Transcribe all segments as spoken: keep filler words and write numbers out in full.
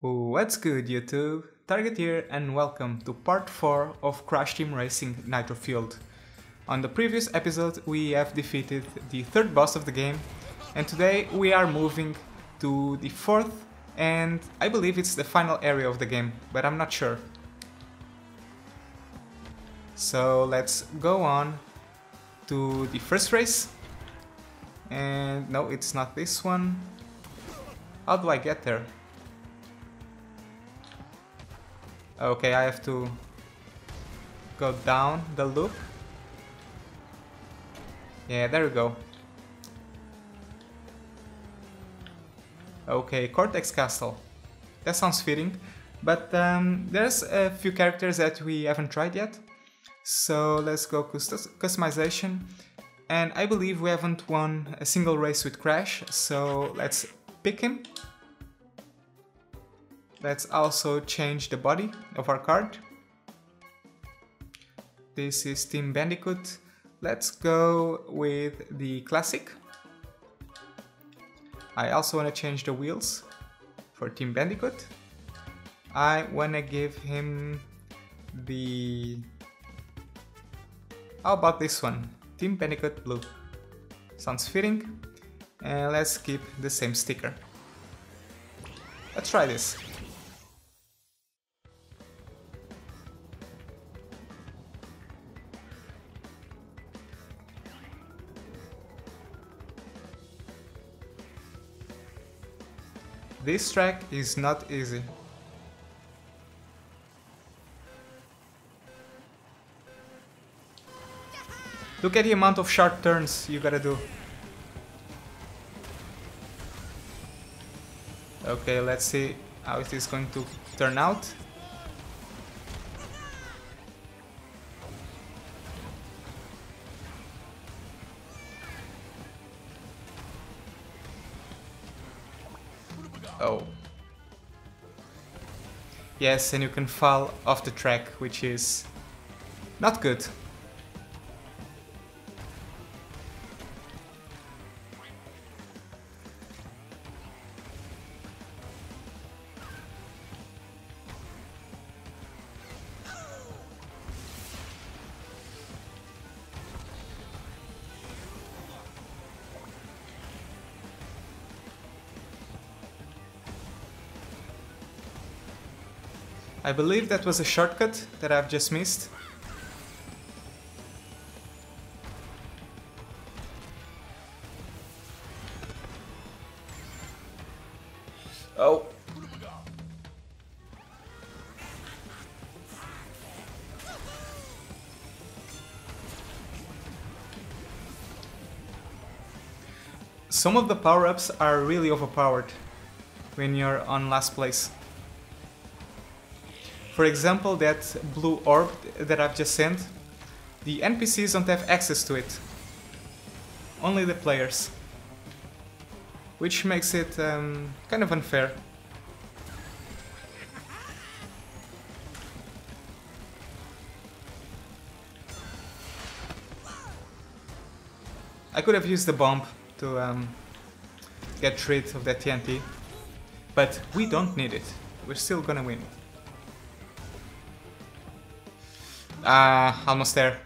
What's good YouTube? Target here and welcome to part four of Crash Team Racing Nitro-Fueled. On the previous episode we have defeated the third boss of the game and today we are moving to the fourth and I believe it's the final area of the game, but I'm not sure. So let's go on to the first race and no, it's not this one. How do I get there? Okay, I have to go down the loop. Yeah, there we go. Okay, Cortex Castle. That sounds fitting. But um, there's a few characters that we haven't tried yet. So let's go customization. And I believe we haven't won a single race with Crash, so let's pick him. Let's also change the body of our card. This is Team Bandicoot. Let's go with the classic. I also want to change the wheels for Team Bandicoot. I want to give him the... How about this one? Team Bandicoot Blue. Sounds fitting. And let's keep the same sticker. Let's try this. This track is not easy. Look at the amount of sharp turns you gotta do. Okay, let's see how it is going to turn out. Oh. Yes, and you can fall off the track, which is not good. I believe that was a shortcut that I've just missed. Oh. Some of the power-ups are really overpowered when you're on last place. For example, that blue orb that I've just sent, the N P Cs don't have access to it, only the players, which makes it um, kind of unfair. I could have used the bomb to um, get rid of that T N T, but we don't need it, we're still gonna win. Ah, uh, almost there.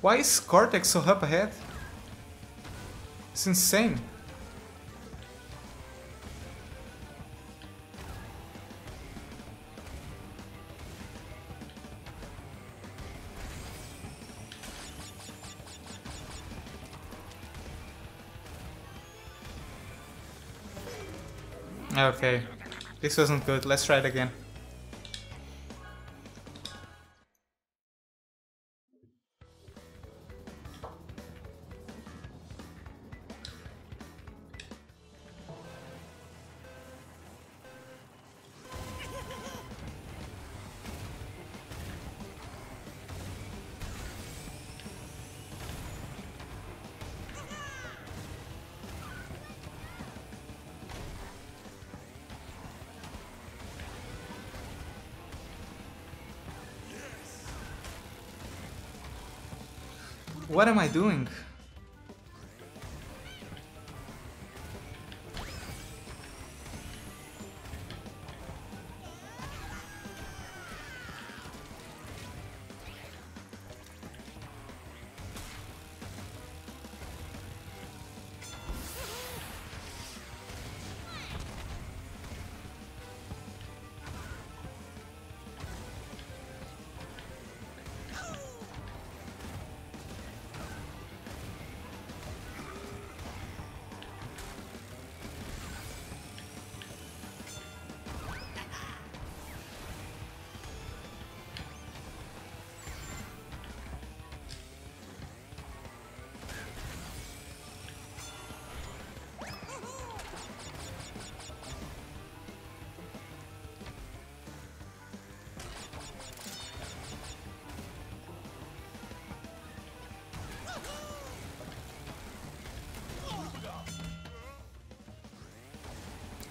Why is Cortex so up ahead? It's insane. Okay, this wasn't good. Let's try it again. What am I doing?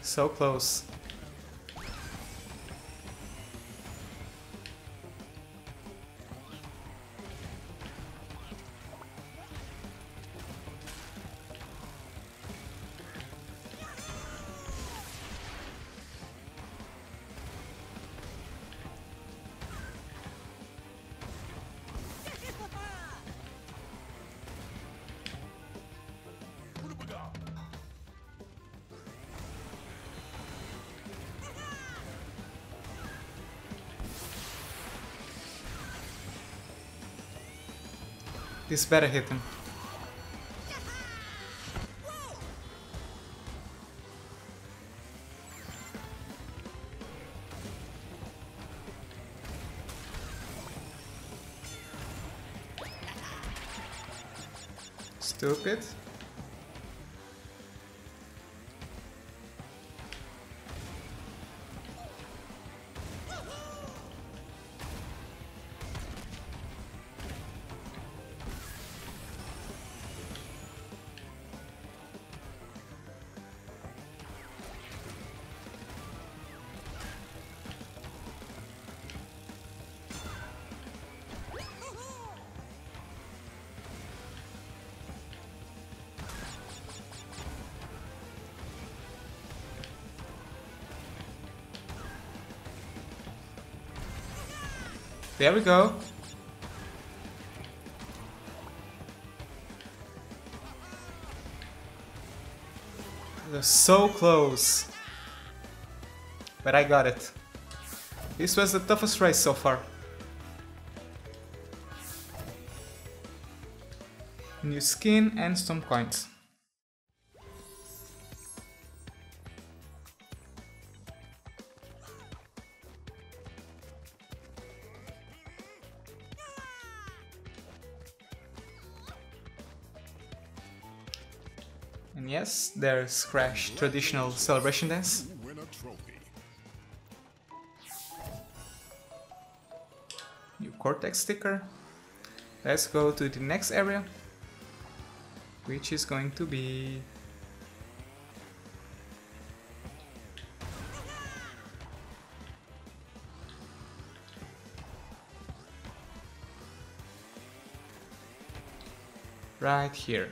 So close. This better hit him. Stupid. There we go. They're so close. But I got it. This was the toughest race so far. New skin and some coins. Yes, there's Crash traditional celebration dance. New Cortex sticker. Let's go to the next area, which is going to be right here.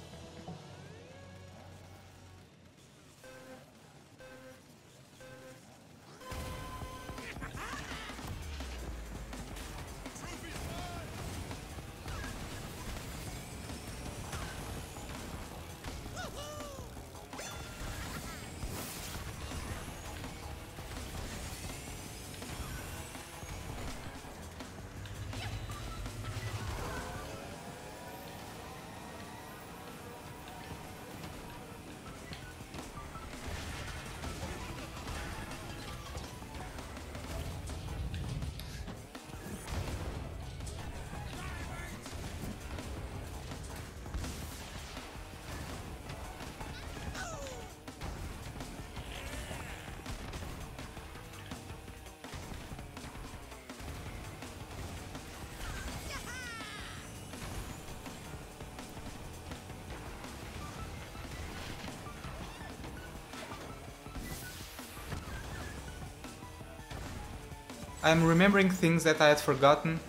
I'm remembering things that I had forgotten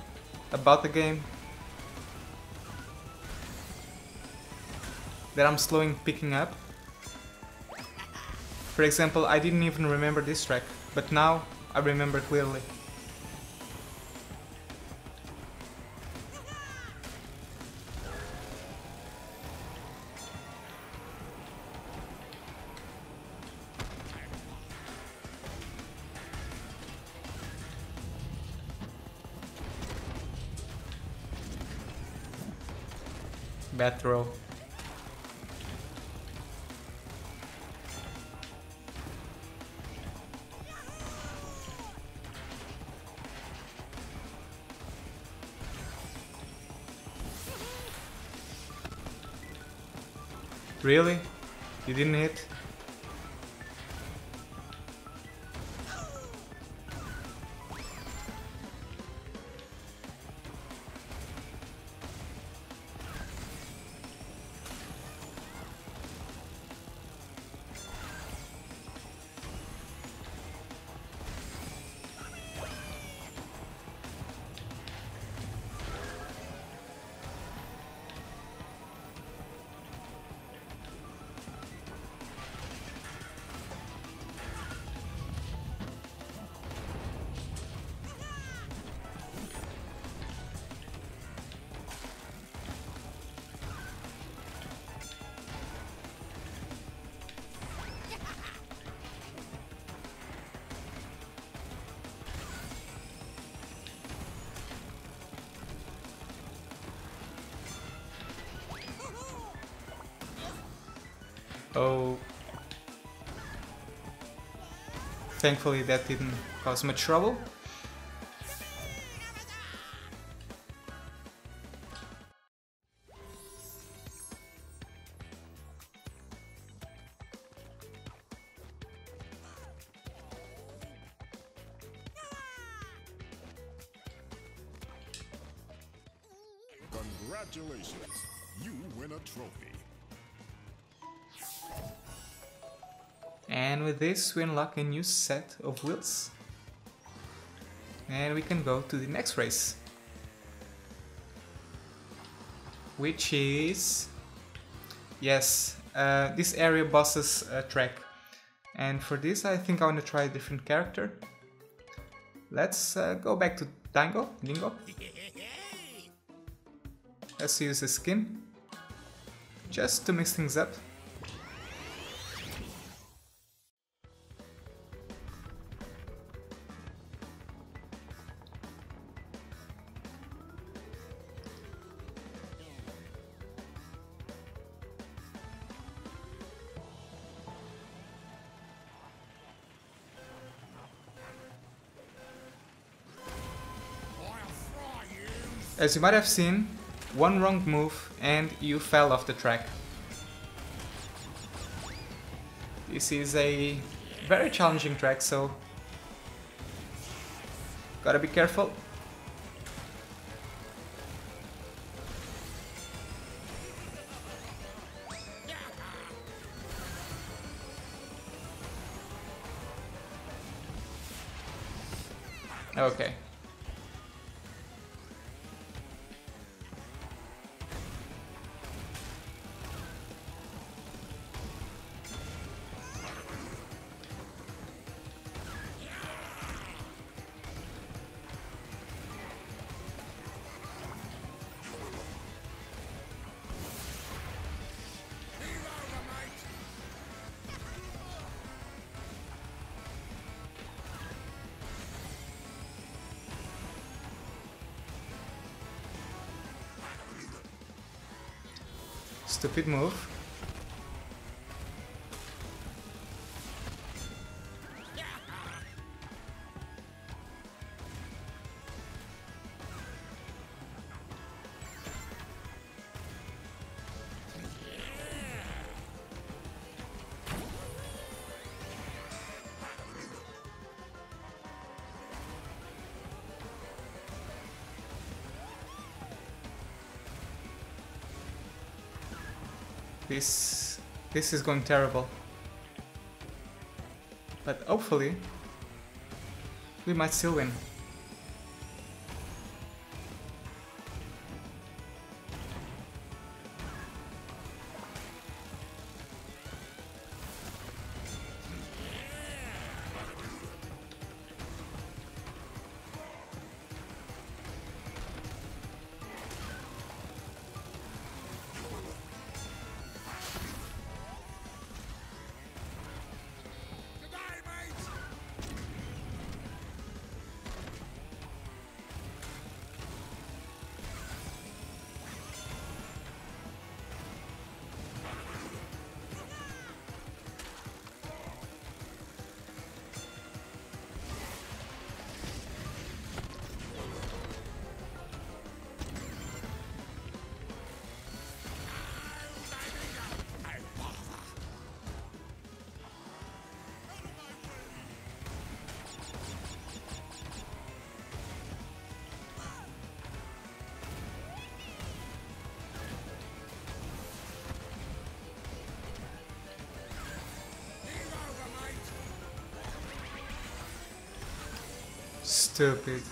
about the game, that I'm slowing picking up. For example, I didn't even remember this track, but now I remember clearly. Bad throw. Really? You didn't hit? Oh, thankfully that didn't cause much trouble. Congratulations, you win a trophy. And with this we unlock a new set of wheels. And we can go to the next race, which is... Yes, uh, this area bosses uh, track. And for this I think I want to try a different character. Let's uh, go back to Dingo. Dingo. Let's use a skin, just to mix things up. As you might have seen, one wrong move and you fell off the track. This is a very challenging track, so gotta be careful. Okay. Stupid move. This, this is going terrible, but hopefully we might still win. Stupid.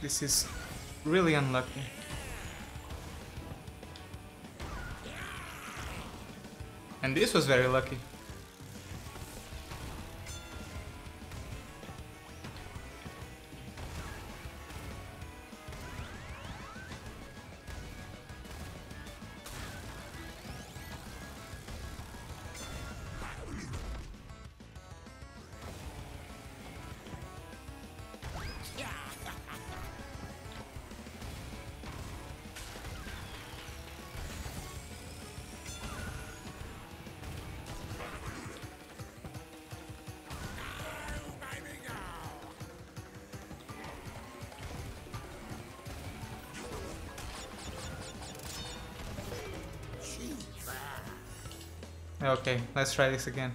This is really unlucky. And this was very lucky. Okay, let's try this again.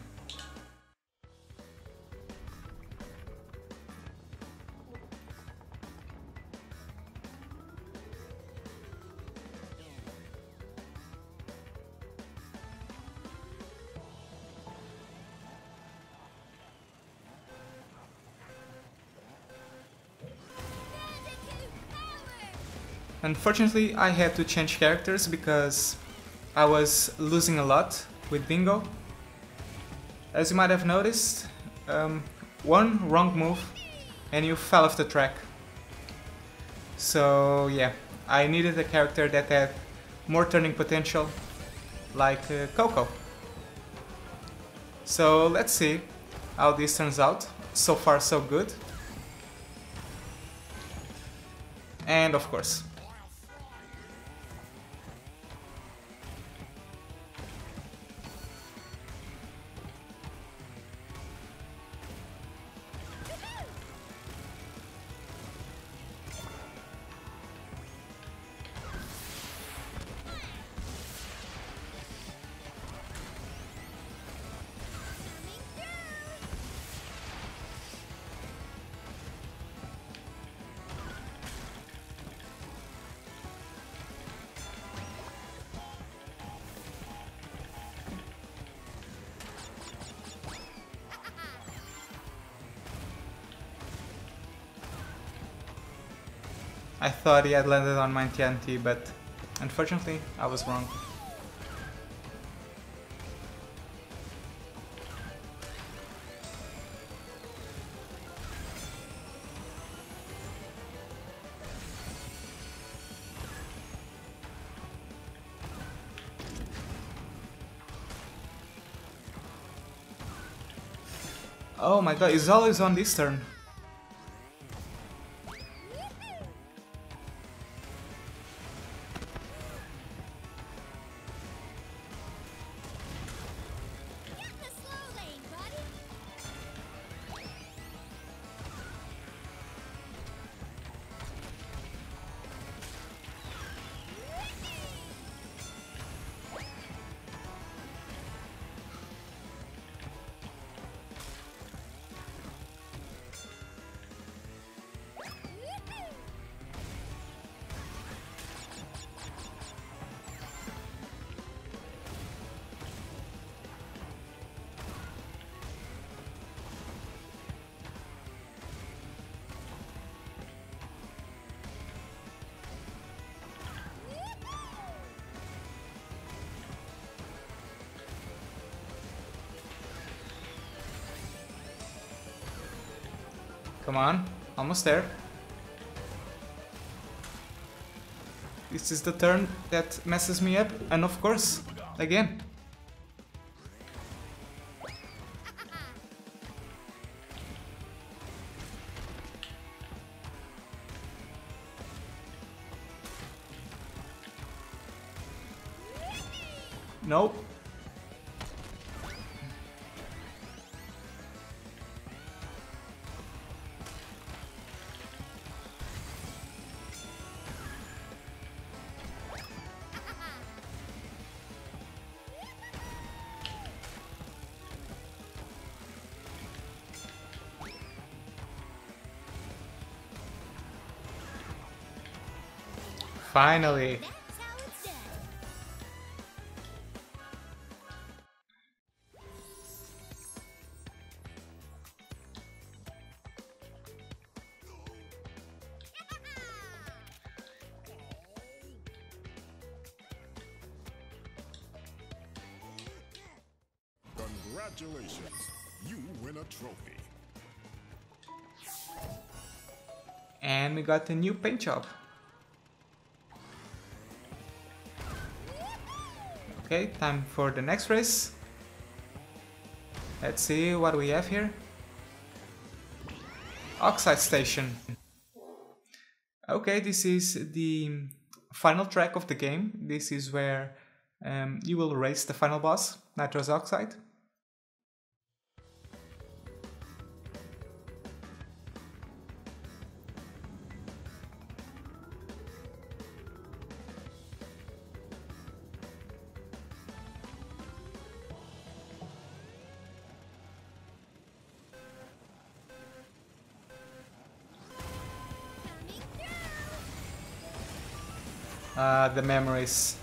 Unfortunately, I had to change characters because I was losing a lot with Bingo. As you might have noticed, um, one wrong move and you fell off the track. So yeah, I needed a character that had more turning potential, like uh, Coco. So let's see how this turns out. So far so good. And of course. I thought he had landed on my T N T, but unfortunately, I was wrong. Oh my god, he's always on this turn. Come on, almost there. This is the turn that messes me up, and of course, again. Nope. Finally! Congratulations, you win a trophy. And we got a new paint job. Okay, time for the next race. Let's see what we have here. Oxide Station. Okay, this is the final track of the game. This is where um, you will race the final boss, Nitrous Oxide. Uh, the memories.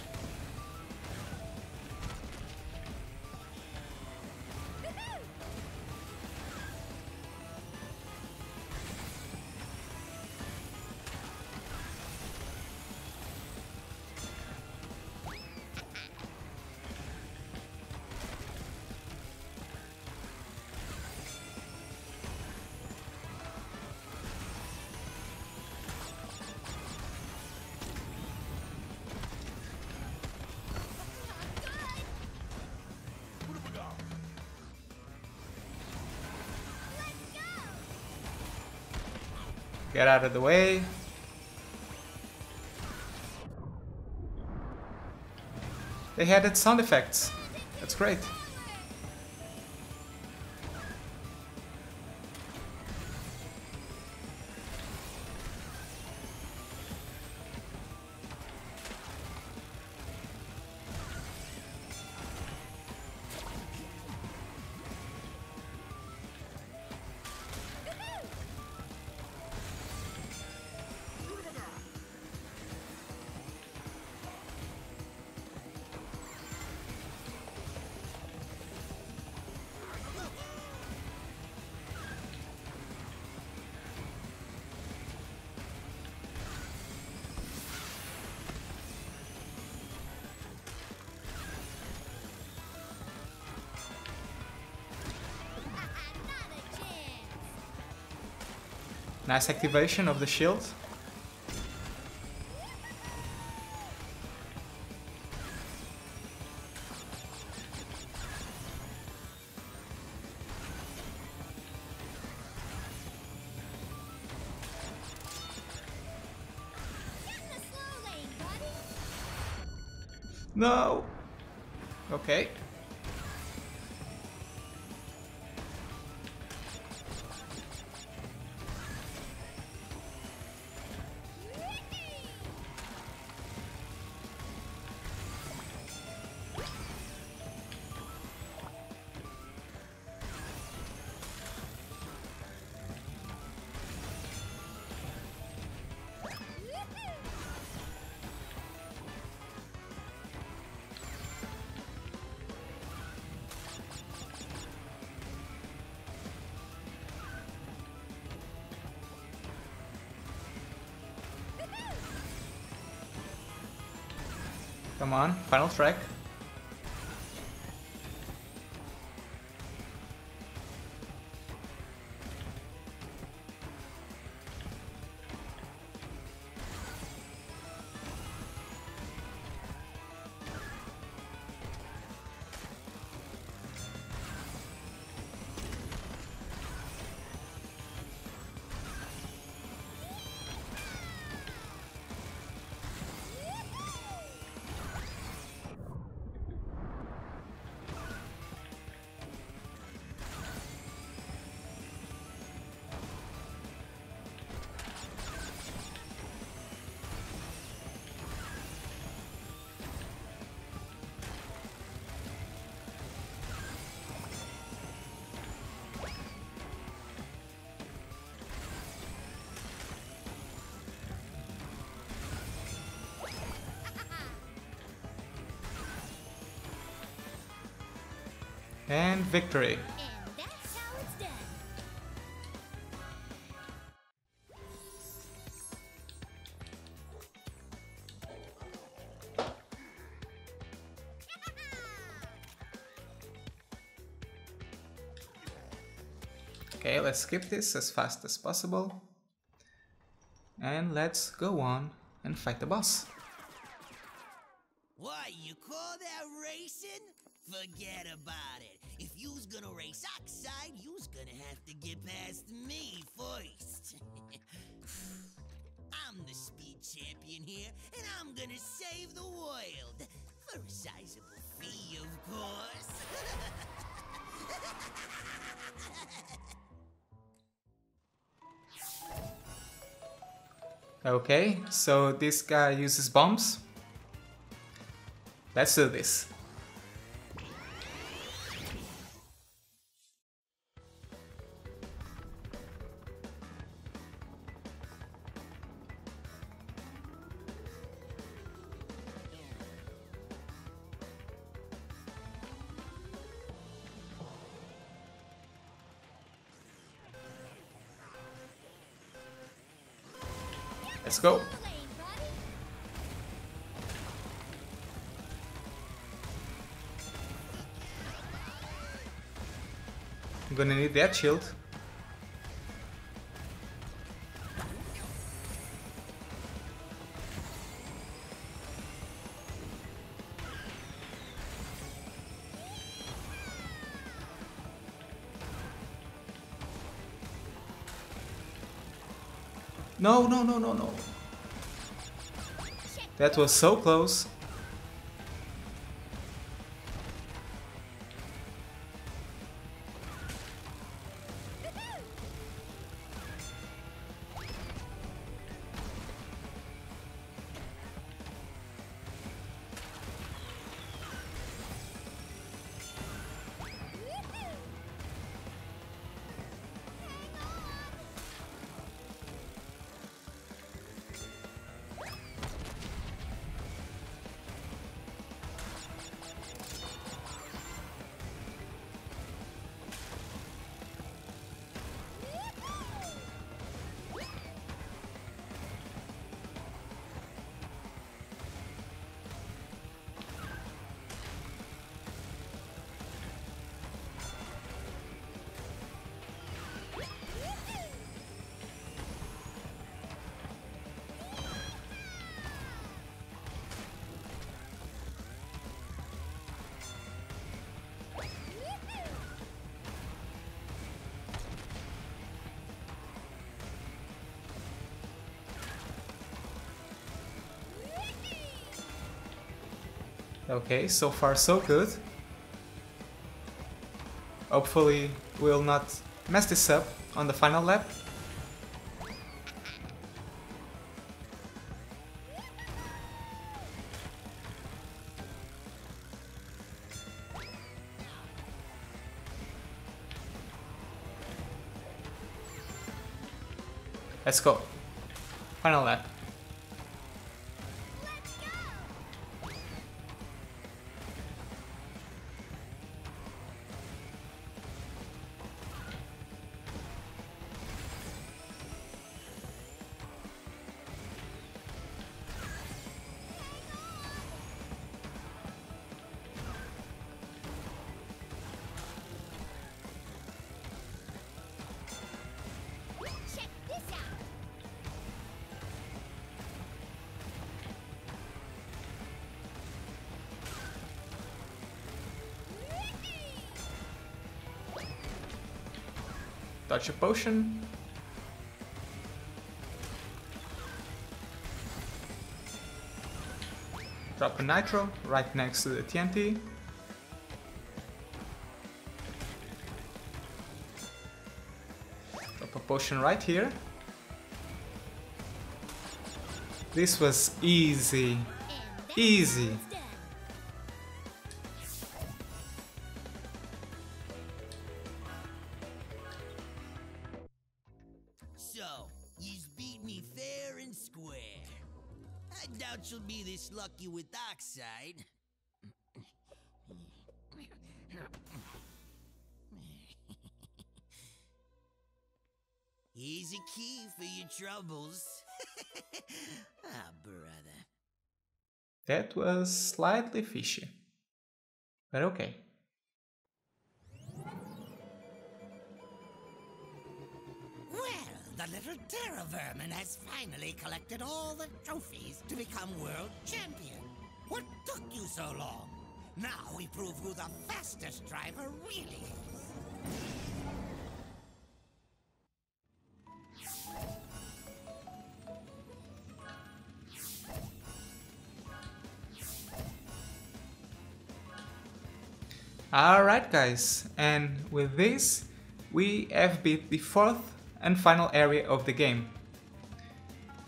Get out of the way. They added sound effects. That's great. Nice activation of the shield. No. Okay. Come on, final track. And victory. And that's how it's done. Okay, let's skip this as fast as possible. And let's go on and fight the boss. What, you call that racing? Forget about it. If you's gonna race Oxide, you's gonna have to get past me first. I'm the speed champion here, and I'm gonna save the world. For a sizable fee, of course. Okay, so this guy uses bombs. Let's do this. Let's go. I'm gonna need that shield. No, no, no, no, no. That was so close. Okay, so far so good. Hopefully we'll not mess this up on the final lap. Let's go. Final lap. Touch a potion. Drop a nitro right next to the T N T. Drop a potion right here. This was easy. Easy. Here's a key for your troubles. Ah, brother. That was slightly fishy, but okay. The little terror vermin has finally collected all the trophies to become world champion. What took you so long? Now we prove who the fastest driver really is. Alright guys, and with this we have beat the fourth and final area of the game.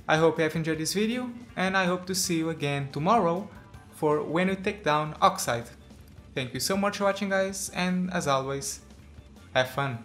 I hope you have enjoyed this video, and I hope to see you again tomorrow for when we take down Oxide. Thank you so much for watching guys, and as always, have fun!